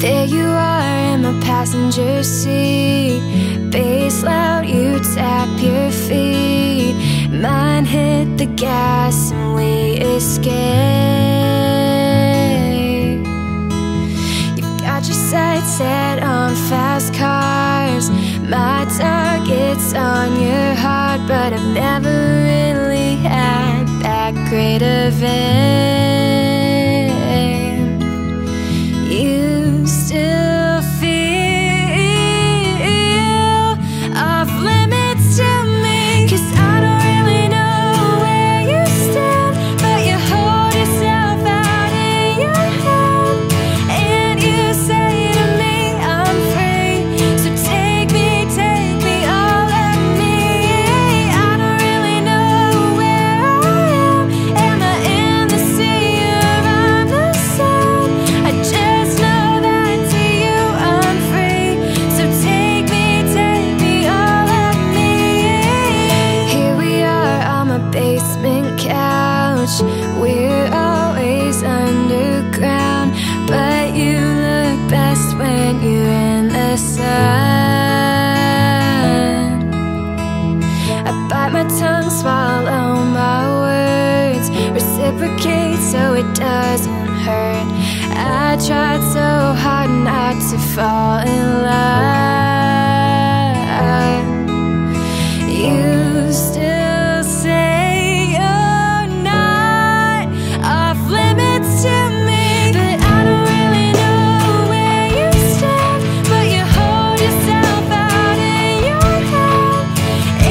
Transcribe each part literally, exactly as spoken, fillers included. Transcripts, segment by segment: There you are in my passenger seat. Bass loud, you tap your feet. Mine hit the gas and we escape. You've got your sights set on fast cars. My target's on your heart. But I've never really had that great of aim. You still feel off limits to me, 'cause I don't really know where you stand. But you hold yourself out in your hand, and you say to me, I'm free. So take me, take me, all of me. I don't really know where I am. Am I in the sea or on the sand? I just know that to you I'm free. So take me, take me, all of me. Here we are on my basement couch. We're always underground, but you look best when you're in the sun. I bite my tongue, swallow my words, reciprocate so it doesn't hurt. I tried so hard not to fall in love. You still say you're not off limits to me, but I don't really know where you stand. But you hold yourself out in your hand,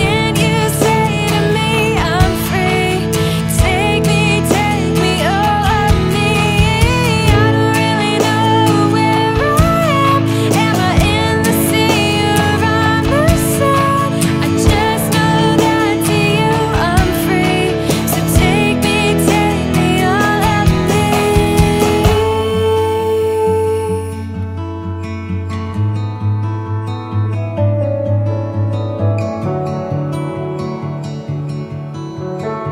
and you say to me, I'm free. Take me, take me, all of me. I don't really know where I am. Am I in the sea or on the sand? I just know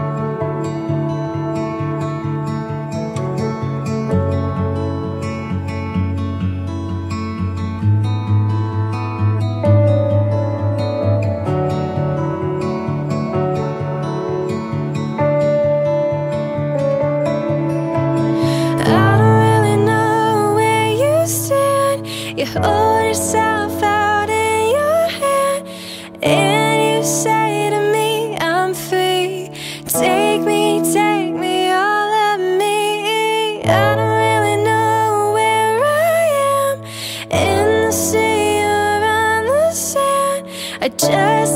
that to you I'm free. So take me, take me, all of me. I don't really know where you stand. You hold yourself out in your hand, and you say to me, I'm free. Take me, take me, all of me. I don't really know where I am. In the sea or on the sand, I just